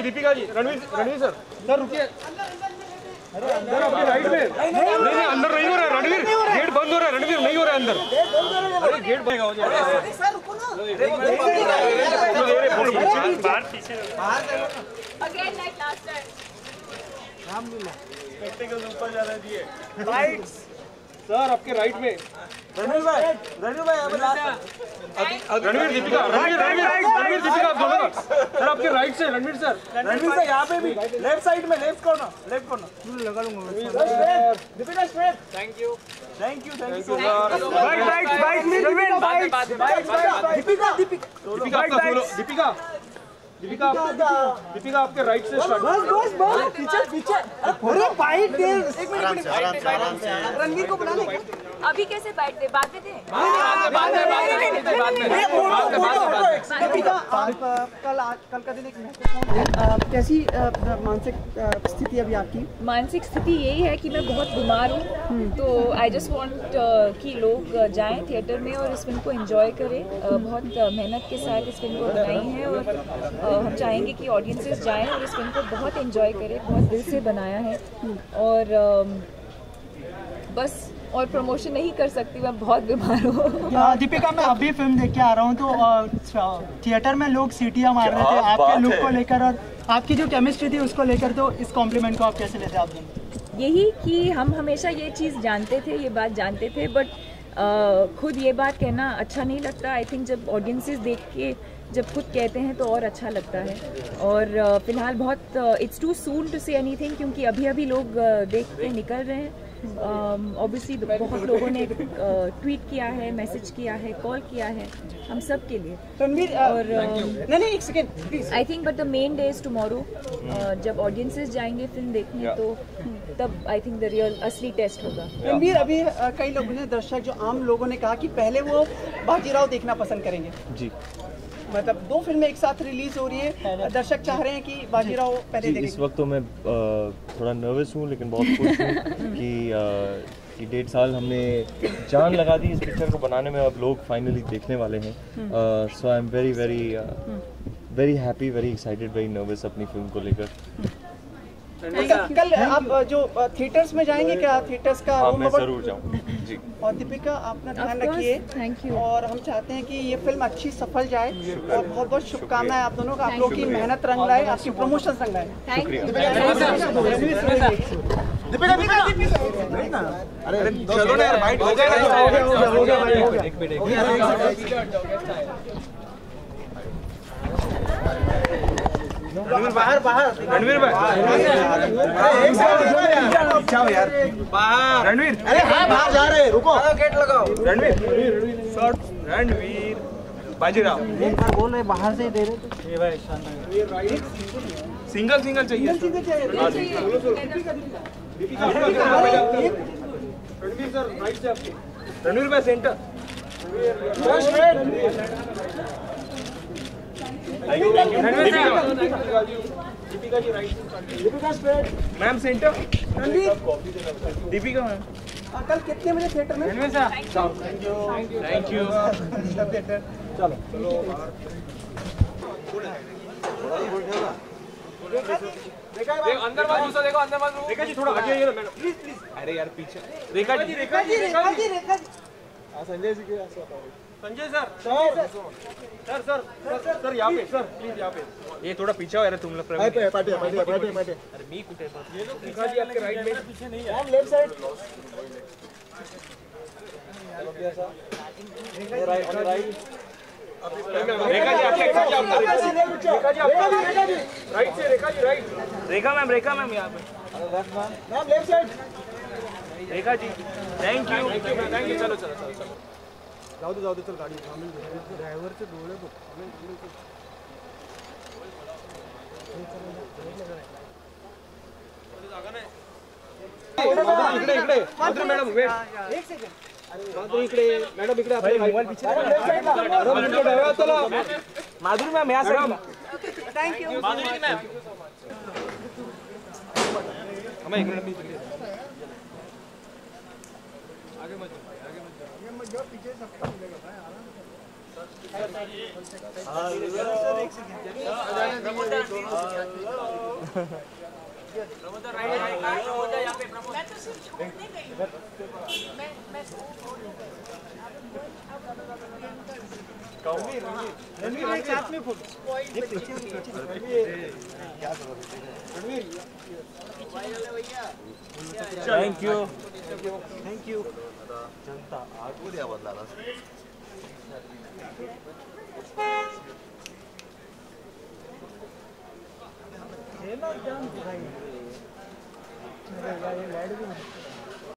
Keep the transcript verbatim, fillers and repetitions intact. नहीं Deepika ji, Ranveer Ranveer sir sir रुकिए, अंदर आपकी राइट में। नहीं नहीं अंदर नहीं हो रहा रणवीर, गेट बंद हो रहा है रणवीर, नहीं हो रहा है अंदर। अरे गेट बंद हो जाए सर, आपके राइट में रणवीर भाई, रणवीर भाई अब लास्ट रणवीर दीपिका, रणवीर रणवीर राइट, रणवीर दीपिका आप दोनों सर आपके राइट से रणवीर सर, रणवीर सर यहाँ पे भी लेफ्ट साइड में, लेफ्ट कॉर्नर, लेफ्ट कॉर्नर लगा लूंगा Deepika straight. Thank you thank you thank you sir. Bike bike bike में रिवेन बाइक दीपिका दीपिका दीपिका दीपिका दीपिका आपके राइट से स्टार्ट। बस बस बस पीछे पीछे अरे बाइट दे, एक मिनट रणवीर को बुला ले। अभी कैसे बाइट दे, बाद में दे बाद में बाद में दीपिका कल आज कल का दिन एक महत्वपूर्ण कैसी मानसिक स्थिति अभी आपकी? मानसिक स्थिति यही है कि मैं बहुत बीमार हूँ, तो आई जस्ट वांट कि लोग जाएं थिएटर में और इस फिल्म को एंजॉय करें। बहुत मेहनत के साथ इस फिल्म को बनाई है और हम चाहेंगे कि ऑडियंसेस जाएं और इस फिल्म को बहुत एंजॉय करें। बहुत दिल से बनाया है और बस और प्रमोशन नहीं कर सकती, मैं बहुत बीमार हूँ। दीपिका मैं अभी फिल्म देख के आ रहा हूँ तो थिएटर में लोग सीटियाँ मार रहे थे आपके लुक को लेकर और आपकी जो केमिस्ट्री थी उसको लेकर, तो इस कॉम्प्लीमेंट को आप कैसे लेते हैं? आप यही कि हम हमेशा ये चीज़ जानते थे, ये बात जानते थे, बट खुद ये बात कहना अच्छा नहीं लगता। आई थिंक जब ऑडियंसेस देख के जब खुद कहते हैं तो और अच्छा लगता है। और फिलहाल बहुत it's too soon to say anything क्योंकि अभी अभी लोग देख के निकल रहे हैं। ऑब्वियसली um, बहुत लोगों ने ट्वीट किया है, मैसेज किया है, कॉल किया है हम सब के लिए। रणवीर और नहीं नहीं एक second please. I think but the main day is tomorrow, जब ऑडियंसेस जाएंगे फिल्म देखने yeah. तो तब आई थिंक द रियल असली टेस्ट होगा। रणवीर yeah. अभी uh, कई लोगों ने दर्शक जो आम लोगों ने कहा कि पहले वो बाजीराव देखना पसंद करेंगे जी, मतलब दो फिल्में एक साथ रिलीज हो रही है, दर्शक चाह रहे हैं कि बाजीराव पहले देखें। इस वक्त तो मैं थोड़ा नर्वस हूँ लेकिन बहुत खुश हूँ कि कि डेढ़ साल हमने जान लगा दी इस पिक्चर को बनाने में, अब लोग फाइनली देखने वाले हैं। So I am very very very happy, very excited, very nervous अपनी फिल्म को लेकर। कल आप जो थिएटर्स में जाएंगे क्या? थिएटर्स का हाँ, मैं जरूर जाऊँ जी। और दीपिका आपका ध्यान रखिए, थैंक यू। और हम चाहते हैं कि ये फिल्म अच्छी सफल जाए और बहुत बहुत शुभकामनाएं आप दोनों का। आप लोगों की मेहनत रंग लाए, आपकी प्रमोशन रंग लाए। थैंक यू रणवीर बाहर बाहर रणवीर भाई यार बाहर रणवीर, अरे हाँ बाहर जा रहे, रुको गेट लगाओ। रणवीर सर रणवीर बाजीराव बोल रहे बाहर से ही दे रहे थे। सिंगल सिंगल चाहिए रणवीर सर, राइट से आपके रणवीर भाई centre. Ma'am centre Deepika ma'am कल कितने बजे थिएटर में? Thank you thank you. चलो चलो अंदर मत, देखो अंदर मत। रेखा जी थोड़ा आगे आइए ना मैडम प्लीज प्लीज। अरे यार पीछे रेखा जी रेखा जी रेखा जी रेखा जी संजय जी के Sanjay sir sir sir sir sir sir यहाँ पे सर प्लीज यहाँ पे ये थोड़ा पीछे हो यार तुम लोग। बैठे बैठे बैठे बैठे। अरे मी कुठे ये लोग दिखा जी आपके राइट में पीछे नहीं है। हम लेफ्ट साइड ये राइट राइट रेखा जी आपके रेखा जी आपके रेखा जी राइट से Rekha ji right Rekha ma'am Rekha ma'am यहाँ पे left ma'am ma'am left side Rekha ji thank you thank you. चलो चलो चलो चलो जाओ तो जाओ तो चल गाड़ी ड्राइवर से डोले तो इकड़े इकड़े माधुरी मैडम वेट एक सेकंड। माधुरी इकड़े मैडम इकड़े आपले मोबाईल पीछे माधुरी मैम या sir thank you Madhuri ma'am. हमें एक मिनट भी आगे मत आगे मत जाओ पीछे सबका मिलेगा भाई आराम से। थैंक यू थैंक यू जनता आगू द्या बदलाला है ना जान भाई मेरे भाई लाइट भी